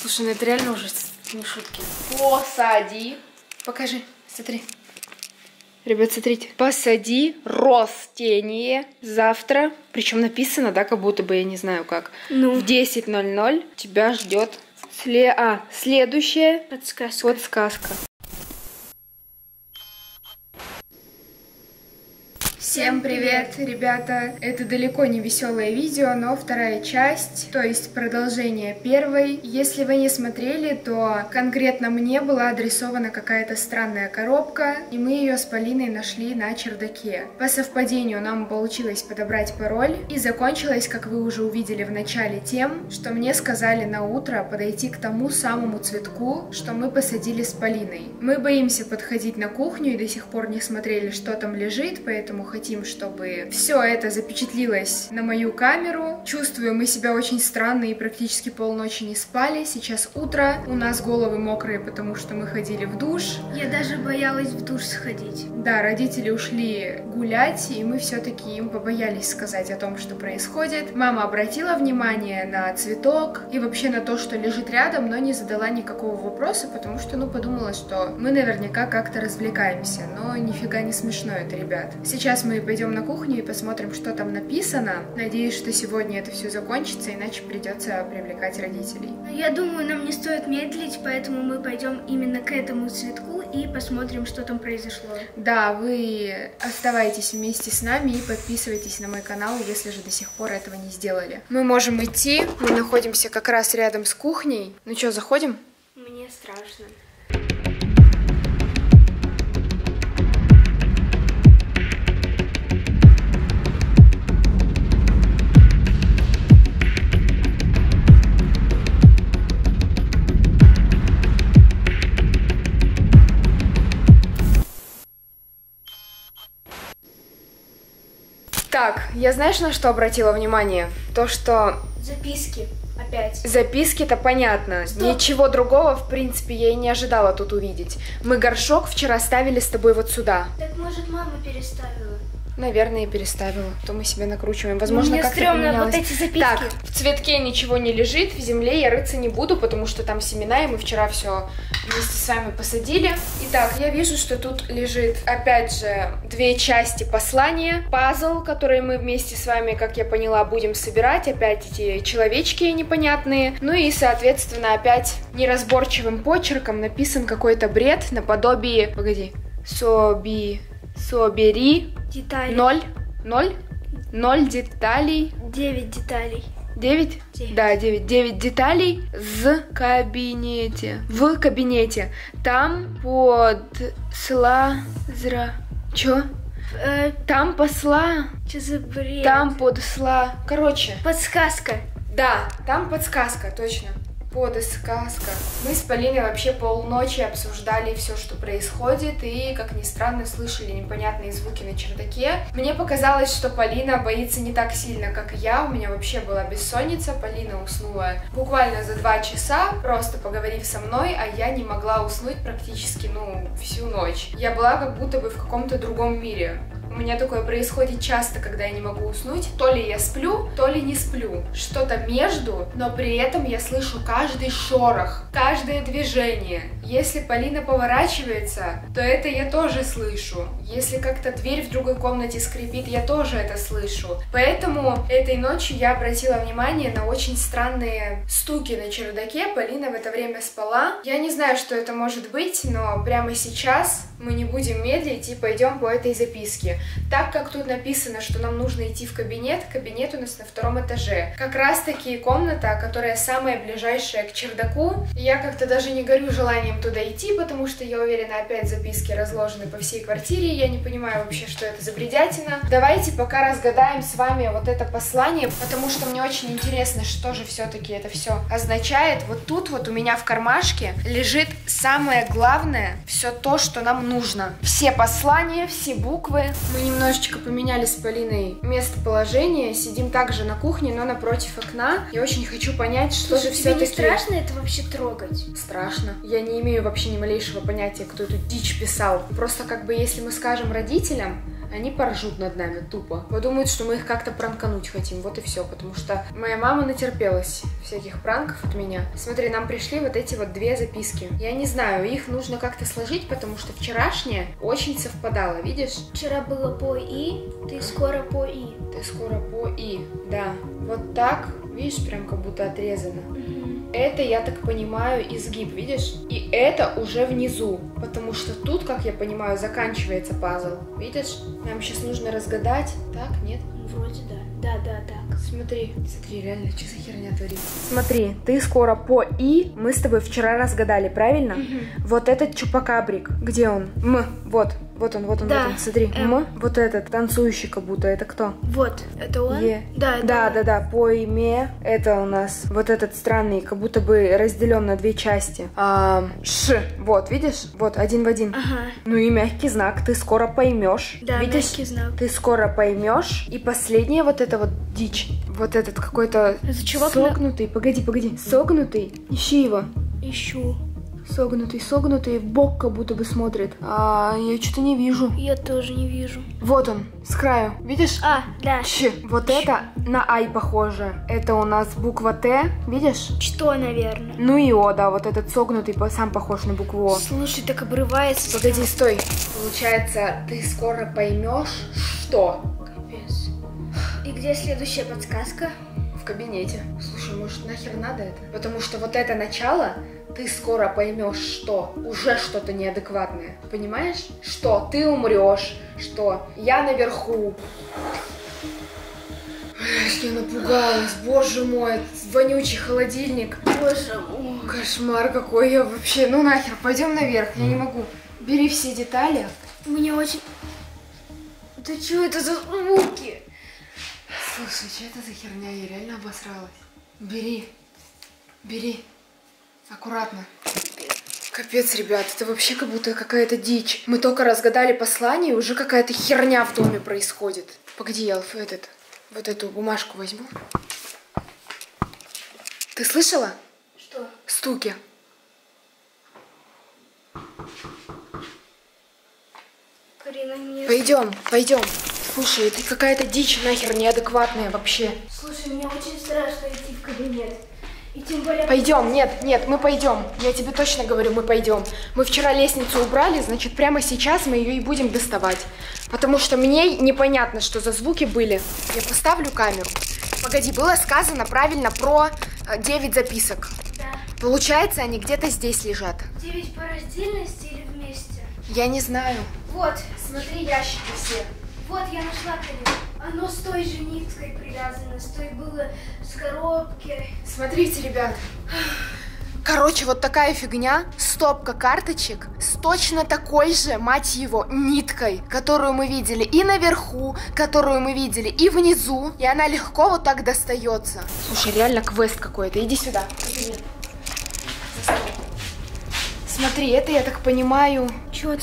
Слушай, ну это реально ужас, не шутки. Посади. Покажи, смотри. Ребят, смотрите. Посади растение завтра. Причем написано, да, как будто бы, я не знаю как. Ну. В 10:00 тебя ждет следующая подсказка. Всем привет, ребята! Это далеко не веселое видео, но вторая часть, то есть продолжение первой. Если вы не смотрели, то конкретно мне была адресована какая-то странная коробка, и мы ее с Полиной нашли на чердаке. По совпадению нам получилось подобрать пароль, и закончилось, как вы уже увидели в начале, тем, что мне сказали на утро подойти к тому самому цветку, что мы посадили с Полиной. Мы боимся подходить на кухню и до сих пор не смотрели, что там лежит, поэтому хотим, чтобы все это запечатлилось на мою камеру. Чувствую, мы себя очень странно и практически полночи не спали. Сейчас утро, у нас головы мокрые, потому что мы ходили в душ. Я даже боялась в душ сходить. Да, родители ушли гулять, и мы все-таки им побоялись сказать о том, что происходит. Мама обратила внимание на цветок и вообще на то, что лежит рядом, но не задала никакого вопроса, потому что, ну, подумала, что мы наверняка как-то развлекаемся, но нифига не смешно это, ребят. Сейчас мы пойдем на кухню и посмотрим, что там написано. Надеюсь, что сегодня это все закончится, иначе придется привлекать родителей. Я думаю, нам не стоит медлить, поэтому мы пойдем именно к этому цветку и посмотрим, что там произошло. Да, вы оставайтесь вместе с нами и подписывайтесь на мой канал, если же до сих пор этого не сделали. Мы можем идти, мы находимся как раз рядом с кухней. Ну что, заходим? Мне страшно. Так, я знаешь, на что обратила внимание? То, что... Записки опять. Записки-то понятно. Стоп. Ничего другого, в принципе, я и не ожидала тут увидеть. Мы горшок вчера ставили с тобой вот сюда. Так, может, мама переставила? Наверное, переставила. То мы себя накручиваем. Возможно, как-то стрёмно, вот эти записки. Так, в цветке ничего не лежит, в земле я рыться не буду, потому что там семена, и мы вчера все вместе с вами посадили. Итак, я вижу, что тут лежит, опять же, две части послания. Пазл, который мы вместе с вами, как я поняла, будем собирать. Опять эти человечки непонятные. Ну и, соответственно, опять неразборчивым почерком написан какой-то бред наподобие... Погоди. Собери... Детали. 0 деталей. 9 деталей. 9? 9. Да, 9. 9 деталей в кабинете. Там подсказка. Да, там подсказка, точно. Подсказка. Мы с Полиной вообще полночи обсуждали все, что происходит, и, как ни странно, слышали непонятные звуки на чердаке. Мне показалось, что Полина боится не так сильно, как я. У меня вообще была бессонница. Полина уснула буквально за 2 часа, просто поговорив со мной, а я не могла уснуть практически, ну, всю ночь. Я была как будто бы в каком-то другом мире. У меня такое происходит часто, когда я не могу уснуть. То ли я сплю, то ли не сплю. Что-то между, но при этом я слышу каждый шорох, каждое движение. Если Полина поворачивается, то это я тоже слышу. Если как-то дверь в другой комнате скрипит, я тоже это слышу. Поэтому этой ночью я обратила внимание на очень странные стуки на чердаке. Полина в это время спала. Я не знаю, что это может быть, но прямо сейчас мы не будем медлить и пойдем по этой записке. Так как тут написано, что нам нужно идти в кабинет, кабинет у нас на 2-м этаже. Как раз таки комната, которая самая ближайшая к чердаку. Я как-то даже не горю желанием туда идти, потому что, я уверена, опять записки разложены по всей квартире. Я не понимаю вообще, что это за бредятина. Давайте пока разгадаем с вами вот это послание, потому что мне очень интересно, что же все-таки это все означает. Вот тут вот у меня в кармашке лежит самое главное, все то, что нам нужно. Все послания, все буквы. Мы немножечко поменяли с Полиной местоположение, сидим также на кухне, но напротив окна. Я очень хочу понять, что же все-таки... Тебе не страшно это вообще трогать? Страшно. Я не имею вообще ни малейшего понятия, кто эту дичь писал. Просто как бы если мы скажем родителям, они поржут над нами тупо. Подумают, что мы их как-то пранкануть хотим, вот и все. Потому что моя мама натерпелась всяких пранков от меня. Смотри, нам пришли вот эти вот две записки. Я не знаю, их нужно как-то сложить, потому что вчерашняя очень совпадала, видишь? Вчера было по И, ты скоро по И. Ты скоро по И, да. Вот так, видишь, прям как будто отрезано. Это, я так понимаю, изгиб, видишь? И это уже внизу, потому что тут, как я понимаю, заканчивается пазл, видишь? Нам сейчас нужно разгадать. Так, нет? Вроде да. Да, так. Смотри. Смотри, реально, что за херня творится? Смотри, ты скоро по И, мы с тобой вчера разгадали, правильно? Вот этот чупакабрик, где он? М, вот. Вот он, да. Вот он, смотри. М. Вот этот, танцующий как будто, это кто? Вот, это он? Е. Да, это да, он. Да, по име, это у нас вот этот странный, как будто бы разделен на две части. Ш, вот, видишь? Вот, один в один. Ага. Ну и мягкий знак, ты скоро поймешь. Да, видишь? Мягкий знак. Ты скоро поймешь. И последнее, вот это вот дичь. Вот этот какой-то согнутый, погоди, согнутый. Ищи его. Ищу. Согнутый, в бок как будто бы смотрит. А я что-то не вижу. Я тоже не вижу. Вот он, с краю. Видишь? А, да. Ч. Вот Ч. Это на Ай похоже. Это у нас буква Т, видишь? Что, наверное. Ну и О, да, вот этот согнутый сам похож на букву О. Слушай, так обрывается. Погоди, стой. Получается, ты скоро поймешь, что? Капец. И где следующая подсказка? В кабинете. Слушай, может, нахер надо это? Потому что вот это начало... Ты скоро поймешь, что уже что-то неадекватное. Понимаешь? Что ты умрешь, что я наверху. Я напугалась, боже мой, вонючий холодильник. Боже мой. Кошмар какой, я вообще, ну нахер, пойдем наверх, я не могу. Бери все детали. Мне очень... Да что это за звуки? Слушай, что это за херня, я реально обосралась. Бери. Аккуратно. Капец, ребят, это вообще как будто какая-то дичь. Мы только разгадали послание, и уже какая-то херня в доме происходит. Погоди, я вот эту бумажку возьму. Ты слышала? Что? Стуки. Карина, нет. Пойдем. Слушай, это какая-то дичь нахер неадекватная вообще. Слушай, мне очень страшно идти в кабинет. Более... Пойдем, нет, мы пойдем. Я тебе точно говорю, мы пойдем. Мы вчера лестницу убрали, значит, прямо сейчас мы ее и будем доставать. Потому что мне непонятно, что за звуки были. Я поставлю камеру. Погоди, было сказано правильно про 9 записок. Да. Получается, они где-то здесь лежат. 9 по раздельности или вместе? Я не знаю. Вот, смотри, ящики все. Вот, я нашла кого-то. Оно с той же ниткой привязано, с той было, с коробки. Смотрите, ребят. Короче, вот такая фигня, стопка карточек с точно такой же, мать его, ниткой, которую мы видели и наверху, которую мы видели и внизу, и она легко вот так достается. Слушай, реально квест какой-то, иди сюда. Смотри, это, я так понимаю,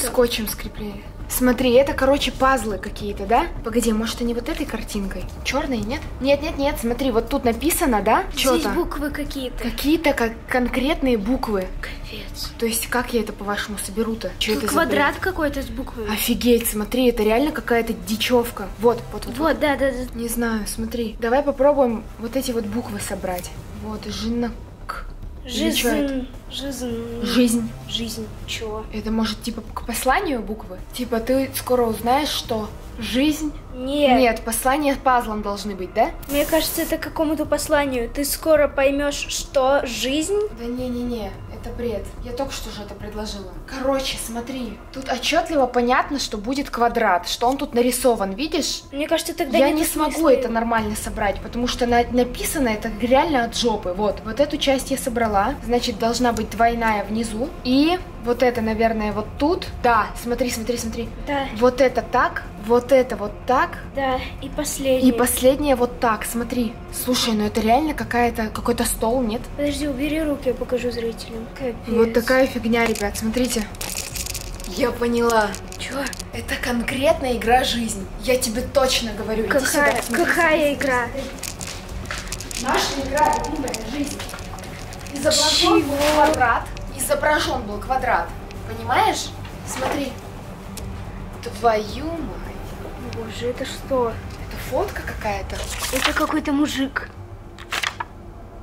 скотчем скрепляли. Смотри, это, короче, пазлы какие-то, да? Погоди, может, они вот этой картинкой? Черные, нет? Нет, смотри, вот тут написано, да? Здесь буквы какие-то. Какие-то конкретные буквы. Капец. То есть, как я это, по-вашему, соберу-то? Тут это квадрат какой-то с буквами. Офигеть, смотри, это реально какая-то дичевка. Вот. Да. Не знаю, смотри. Давай попробуем вот эти вот буквы собрать. Вот, жена... Жизнь. Чего? Это может типа к посланию буквы? Типа ты скоро узнаешь, что жизнь... Нет, послания пазлом должны быть, да? Мне кажется, это к какому-то посланию. Ты скоро поймешь, что жизнь... Да не, это бред. Я только что же это предложила. Короче, смотри, тут отчетливо понятно, что будет квадрат, что он тут нарисован, видишь? Мне кажется, тогда я не смогу это нормально собрать, потому что написано это реально от жопы. Вот эту часть я собрала, значит, должна быть двойная внизу. И вот это, наверное, вот тут. Да, смотри. Да. Вот это так, вот это вот так. Да, и последнее. И последнее вот так, смотри. Слушай, ну это реально какой-то стол, нет? Подожди, убери руки, я покажу зрителям. Капец. Вот такая фигня, ребят, смотрите. Я поняла. Чего? Это конкретная игра «Жизнь». Я тебе точно говорю. Иди сюда, смотри, какая игра? Наша игра любимая «Жизнь». Изображен был квадрат. Понимаешь? Смотри. Твою мать. Боже, это что? Это фотка какая-то? Это какой-то мужик.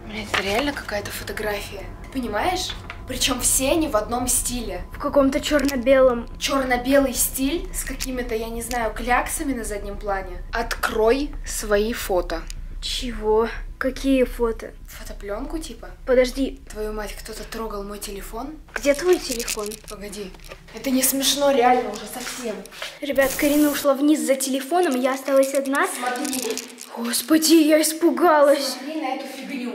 Блин, это реально какая-то фотография. Ты понимаешь? Причем все они в одном стиле. В каком-то черно-белом. Черно-белый стиль с какими-то, я не знаю, кляксами на заднем плане. Открой свои фото. Чего? Какие фото? Фотопленку типа? Подожди. Твою мать, кто-то трогал мой телефон? Где твой телефон? Погоди. Это не смешно, реально уже совсем. Ребят, Карина ушла вниз за телефоном, я осталась одна. Смотри. Господи, я испугалась. Смотри на эту фигню.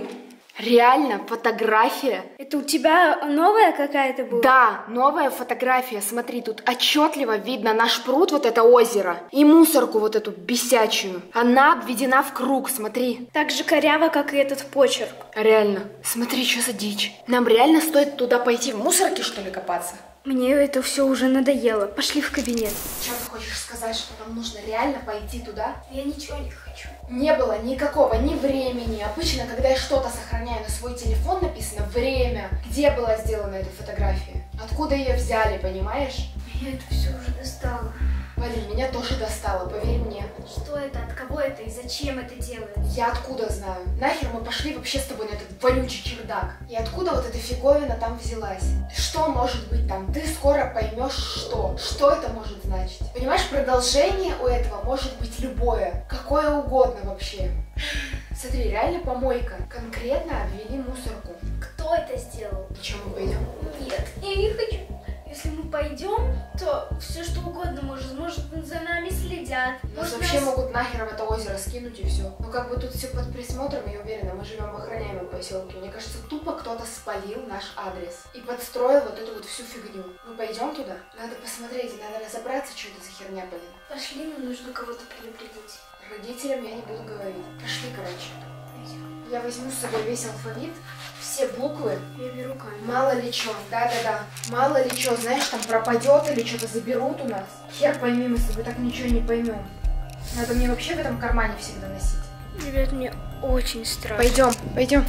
Реально, фотография. Это у тебя новая какая-то была? Да, новая фотография. Смотри, тут отчетливо видно наш пруд, вот это озеро, и мусорку вот эту бесячую. Она обведена в круг, смотри. Так же коряво, как и этот почерк. Реально. Смотри, что за дичь. Нам реально стоит туда пойти, в мусорке, что ли, копаться? Мне это все уже надоело. Пошли в кабинет. Что ты хочешь сказать, что нам нужно реально пойти туда? Я ничего не хочу. Не было никакого ни времени. Обычно, когда я что-то сохраняю на свой телефон, написано время. Где была сделана эта фотография? Откуда ее взяли, понимаешь? Меня это все уже достало. Полин, меня тоже достало, поверь мне. Что это? От кого это? И зачем это делают? Я откуда знаю? Нахер мы пошли вообще с тобой на этот вонючий чердак? И откуда вот эта фиговина там взялась? Что может быть там? Ты скоро поймешь, что. Что это может значить? Понимаешь, продолжение у этого может быть любое. Какое угодно вообще. Смотри, реально помойка. Конкретно обвели мусорку. Кто это сделал? Почему мы пойдем? Нет, я не хочу. Если мы пойдем, то все что угодно может за нами следят. Может, вообще могут нахер в это озеро скинуть и все. Но как бы тут все под присмотром, я уверена, мы живем в охраняемом поселке. Мне кажется, тупо кто-то спалил наш адрес и подстроил вот эту вот всю фигню. Мы пойдем туда? Надо посмотреть, надо разобраться, что это за херня, блин. Пошли, нам нужно кого-то предупредить. Родителям я не буду говорить. Пошли, короче. Я возьму с собой весь алфавит, все буквы. Я беру камеру. Мало ли что, да-да-да. Мало ли что, знаешь, там пропадет или что-то заберут у нас. Хер пойми, мы с тобой так ничего не поймем. Надо мне вообще в этом кармане всегда носить. Ребят, мне очень страшно. Пойдем, пойдем.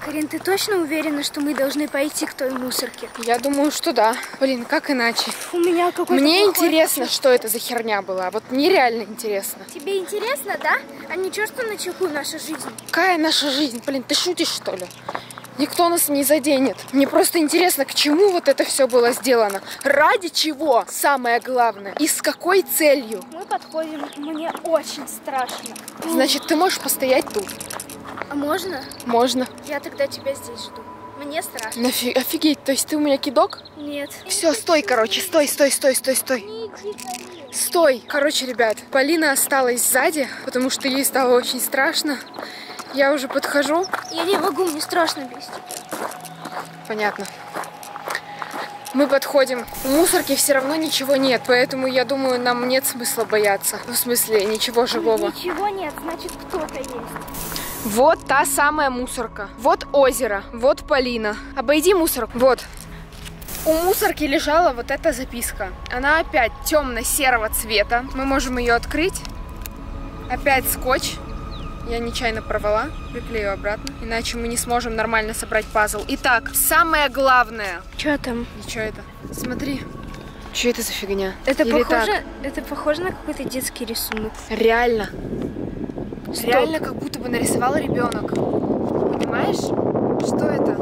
Карин, ты точно уверена, что мы должны пойти к той мусорке? Я думаю, что да. Блин, как иначе? У меня какой-то... Мне интересно, что это за херня была. Вот мне реально интересно. Тебе интересно, да? А ничего, что на чеку наша жизнь? Какая наша жизнь? Блин, ты шутишь, что ли? Никто нас не заденет. Мне просто интересно, к чему вот это все было сделано. Ради чего? Самое главное. И с какой целью? Мы подходим. Мне очень страшно. Значит, ты можешь постоять тут? А можно? Можно. Я тогда тебя здесь жду. Мне страшно. Офигеть, то есть ты у меня кидок? Нет. Все, стой, короче, стой. Стой. Короче, ребят, Полина осталась сзади, потому что ей стало очень страшно. Я уже подхожу. Я не могу, мне страшно без тебя. Понятно. Мы подходим. У мусорки все равно ничего нет, поэтому, я думаю, нам нет смысла бояться. В смысле, ничего живого. Ничего нет, значит, кто-то есть. Вот та самая мусорка. Вот озеро. Вот Полина. Обойди мусорку. Вот. У мусорки лежала вот эта записка. Она опять темно-серого цвета. Мы можем ее открыть. Опять скотч. Я нечаянно порвала. Приклею обратно. Иначе мы не сможем нормально собрать пазл. Итак, самое главное. Че там? Ничего это. Смотри. Что это за фигня? Это похоже на какой-то детский рисунок. Реально. Стоп. Реально, как будто бы нарисовал ребенок. Понимаешь, что это?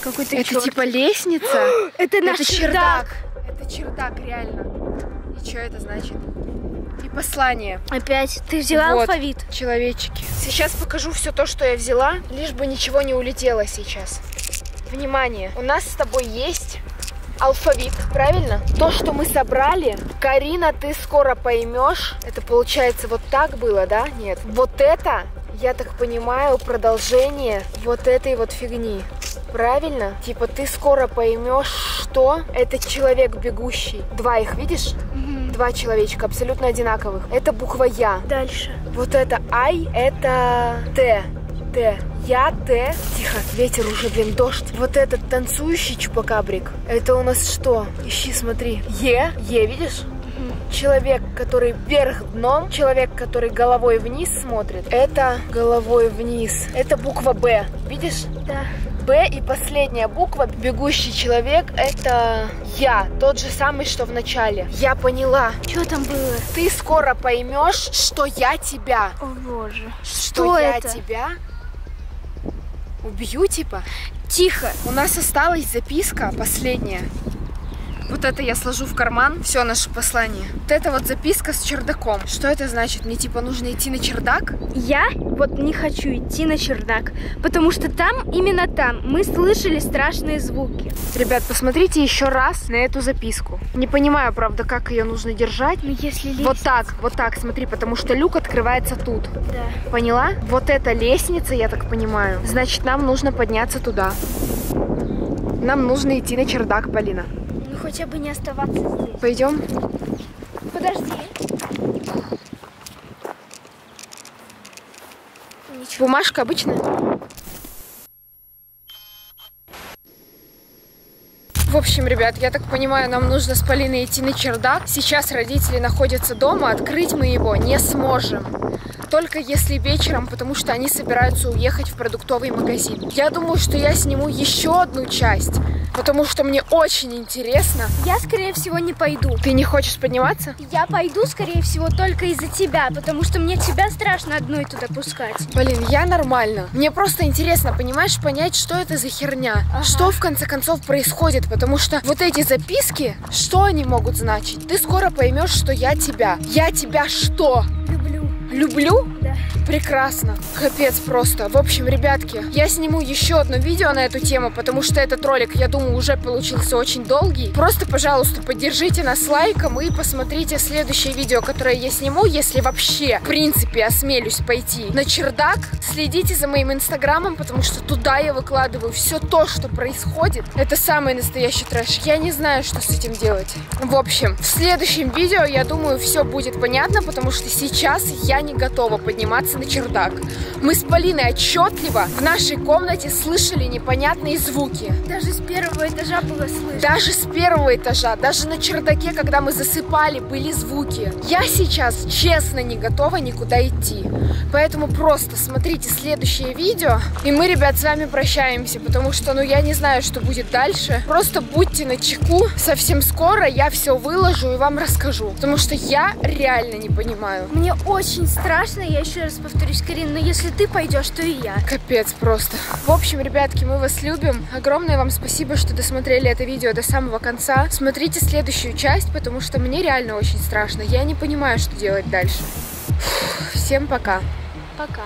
Какой-то это черт. Типа лестница. Это наш чердак. Это чердак, реально. И что это значит? И послание. Опять. Ты взяла вот. Алфавит. Человечки. Сейчас покажу все то, что я взяла, лишь бы ничего не улетело сейчас. Внимание. У нас с тобой есть алфавит, правильно? То, что мы собрали, Карина, ты скоро поймешь. Это получается вот так было, да? Нет. Вот это, я так понимаю, продолжение вот этой вот фигни. Правильно? Типа ты скоро поймешь, что это человек бегущий. Два их, видишь? Два человечка, абсолютно одинаковых. Это буква Я. Дальше. Вот это Ай, это Т. Т. Я, Т. Тихо, ветер уже, блин, дождь. Вот этот танцующий чупакабрик, это у нас что? Ищи, смотри. Е, видишь? Человек, который вверх дном, человек, который головой вниз смотрит, это головой вниз. Это буква Б, видишь? Да. Б и последняя буква, бегущий человек, это я, тот же самый, что в начале. Я поняла. Что там было? Ты скоро поймешь, что я тебя. О боже. Что это? Я тебя убью, типа? Тихо. У нас осталась записка последняя. Вот это я сложу в карман, все наше послание. Вот это вот записка с чердаком. Что это значит? Мне типа нужно идти на чердак? Я вот не хочу идти на чердак, потому что там, именно там, мы слышали страшные звуки. Ребят, посмотрите еще раз на эту записку. Не понимаю, правда, как ее нужно держать. Но если лестница... вот так, смотри, потому что люк открывается тут. Да. Поняла? Вот эта лестница, я так понимаю. Значит, нам нужно подняться туда. Нам нужно идти на чердак, Полина. Хотя бы не оставаться здесь. Пойдем? Подожди. Ничего. Бумажка обычная. В общем, ребят, я так понимаю, нам нужно с Полиной идти на чердак. Сейчас родители находятся дома, открыть мы его не сможем. Только если вечером, потому что они собираются уехать в продуктовый магазин. Я думаю, что я сниму еще одну часть, потому что мне очень интересно. Я, скорее всего, не пойду. Ты не хочешь подниматься? Я пойду, скорее всего, только из-за тебя, потому что мне тебя страшно одной туда пускать. Блин, я нормально. Мне просто интересно, понимаешь, понять, что это за херня. Ага. Что, в конце концов, происходит, потому что вот эти записки, что они могут значить? Ты скоро поймешь, что я тебя. Я тебя что? Люблю? Да. Прекрасно. Капец просто. В общем, ребятки, я сниму еще одно видео на эту тему, потому что этот ролик, я думаю, уже получился очень долгий. Просто, пожалуйста, поддержите нас лайком и посмотрите следующее видео, которое я сниму, если вообще, в принципе, осмелюсь пойти на чердак. Следите за моим инстаграмом, потому что туда я выкладываю все то, что происходит. Это самый настоящий трэш. Я не знаю, что с этим делать. В общем, в следующем видео, я думаю, все будет понятно, потому что сейчас я не готова подниматься на чердак. Мы с Полиной отчетливо в нашей комнате слышали непонятные звуки. Даже с первого этажа было слышно. Даже с первого этажа, даже на чердаке, когда мы засыпали, были звуки. Я сейчас, честно, не готова никуда идти. Поэтому просто смотрите следующее видео. И мы, ребят, с вами прощаемся, потому что, ну, я не знаю, что будет дальше. Просто будьте начеку. Совсем скоро я все выложу и вам расскажу. Потому что я реально не понимаю. Мне очень страшно, я еще раз повторюсь, Карин, но если ты пойдешь, то и я. Капец просто. В общем, ребятки, мы вас любим. Огромное вам спасибо, что досмотрели это видео до самого конца. Смотрите следующую часть, потому что мне реально очень страшно. Я не понимаю, что делать дальше. Фух, всем пока. Пока.